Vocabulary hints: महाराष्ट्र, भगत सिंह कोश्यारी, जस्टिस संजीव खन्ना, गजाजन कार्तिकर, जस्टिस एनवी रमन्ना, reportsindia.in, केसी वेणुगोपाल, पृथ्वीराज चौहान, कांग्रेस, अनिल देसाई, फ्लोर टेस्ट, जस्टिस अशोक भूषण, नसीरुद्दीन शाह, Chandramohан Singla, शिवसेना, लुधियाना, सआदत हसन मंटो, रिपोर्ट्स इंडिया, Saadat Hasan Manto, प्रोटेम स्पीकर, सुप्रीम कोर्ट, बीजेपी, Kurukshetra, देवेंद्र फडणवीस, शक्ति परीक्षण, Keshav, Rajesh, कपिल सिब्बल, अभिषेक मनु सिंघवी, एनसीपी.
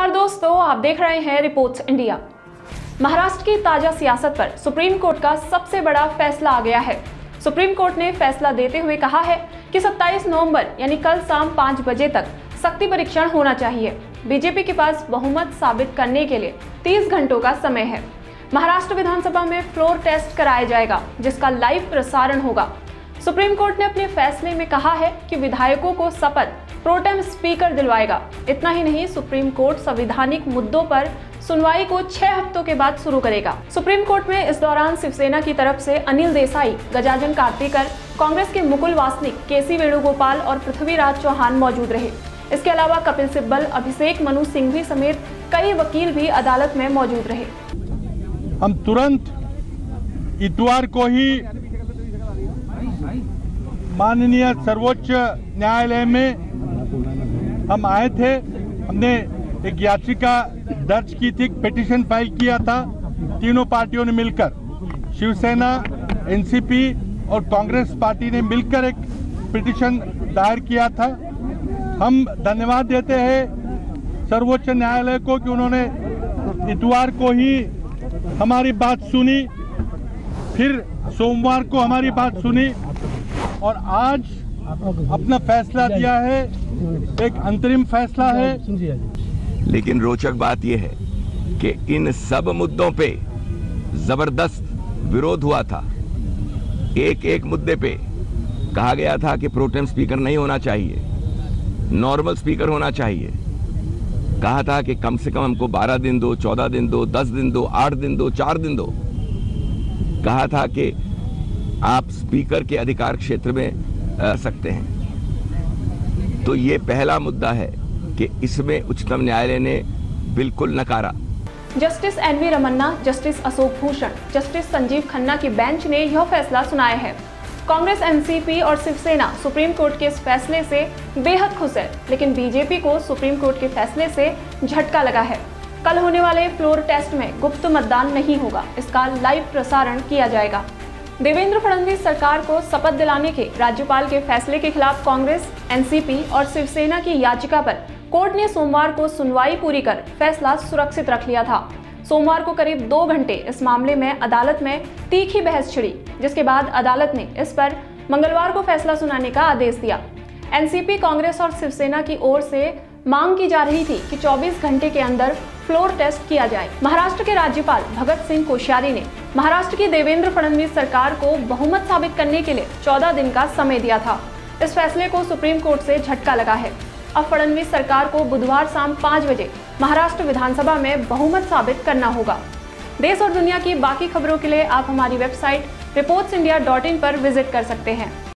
नमस्कार दोस्तों, आप देख रहे हैं रिपोर्ट्स इंडिया। महाराष्ट्र की ताजा सियासत पर सुप्रीम कोर्ट का सबसे बड़ा फैसला आ गया है। सुप्रीम कोर्ट ने फैसला देते हुए कहा है कि 27 नवंबर यानी कल शाम 5 बजे तक शक्ति परीक्षण होना चाहिए। बीजेपी के पास बहुमत साबित करने के लिए 30 घंटों का समय है। महाराष्ट्र विधानसभा में फ्लोर टेस्ट कराया जाएगा, जिसका लाइव प्रसारण होगा। सुप्रीम कोर्ट ने अपने फैसले में कहा है कि विधायकों को शपथ प्रोटेम स्पीकर दिलवाएगा। इतना ही नहीं, सुप्रीम कोर्ट संवैधानिक मुद्दों पर सुनवाई को 6 हफ्तों के बाद शुरू करेगा। सुप्रीम कोर्ट में इस दौरान शिवसेना की तरफ से अनिल देसाई, गजाजन कार्तिकर, कांग्रेस के मुकुल वासनिक, केसी वेणुगोपाल और पृथ्वीराज चौहान मौजूद रहे। इसके अलावा कपिल सिब्बल, अभिषेक मनु सिंघवी समेत कई वकील भी अदालत में मौजूद रहे। हम तुरंत इतवार को ही माननीय सर्वोच्च न्यायालय में हम आए थे। हमने एक याचिका दर्ज की थी, पिटीशन फाइल किया था तीनों पार्टियों ने मिलकर। शिवसेना, एनसीपी और कांग्रेस पार्टी ने मिलकर एक पिटीशन दायर किया था। हम धन्यवाद देते हैं सर्वोच्च न्यायालय को कि उन्होंने इतवार को ही हमारी बात सुनी, फिर सोमवार को हमारी बात सुनी और आज अपना फैसला दिया है। एक अंतरिम फैसला है। लेकिन रोचक बात यह है कि इन सब मुद्दों पे जबरदस्त विरोध हुआ था। एक एक मुद्दे पे कहा गया था कि प्रोटेम स्पीकर नहीं होना चाहिए, नॉर्मल स्पीकर होना चाहिए। कहा था कि कम से कम हमको 12 दिन दो, 14 दिन दो, 10 दिन दो, 8 दिन दो, 4 दिन दो। कहा था कि आप स्पीकर के अधिकार क्षेत्र में आ सकते हैं। तो ये पहला मुद्दा है कि इसमें उच्चतम न्यायालय ने बिल्कुल नकारा। जस्टिस एनवी रमन्ना, जस्टिस अशोक भूषण, जस्टिस संजीव खन्ना की बेंच ने यह फैसला सुनाया है। कांग्रेस, एनसीपी और शिवसेना सुप्रीम कोर्ट के इस फैसले से बेहद खुश है, लेकिन बीजेपी को सुप्रीम कोर्ट के फैसले से झटका लगा है। कल होने वाले फ्लोर टेस्ट में गुप्त मतदान नहीं होगा, इसका लाइव प्रसारण किया जाएगा। देवेंद्र फडणवीस सरकार को शपथ दिलाने के राज्यपाल के फैसले के खिलाफ कांग्रेस, एनसीपी और शिवसेना की याचिका पर कोर्ट ने सोमवार को सुनवाई पूरी कर फैसला सुरक्षित रख लिया था। सोमवार को करीब 2 घंटे इस मामले में अदालत में तीखी बहस छिड़ी, जिसके बाद अदालत ने इस पर मंगलवार को फैसला सुनाने का आदेश दिया। एनसीपी, कांग्रेस और शिवसेना की ओर से मांग की जा रही थी कि 24 घंटे के अंदर फ्लोर टेस्ट किया जाए। महाराष्ट्र के राज्यपाल भगत सिंह कोश्यारी ने महाराष्ट्र की देवेंद्र फडणवीस सरकार को बहुमत साबित करने के लिए 14 दिन का समय दिया था। इस फैसले को सुप्रीम कोर्ट से झटका लगा है। अब फडणवीस सरकार को बुधवार शाम 5 बजे महाराष्ट्र विधानसभा में बहुमत साबित करना होगा। देश और दुनिया की बाकी खबरों के लिए आप हमारी वेबसाइट reportsindia.in पर विजिट कर सकते हैं।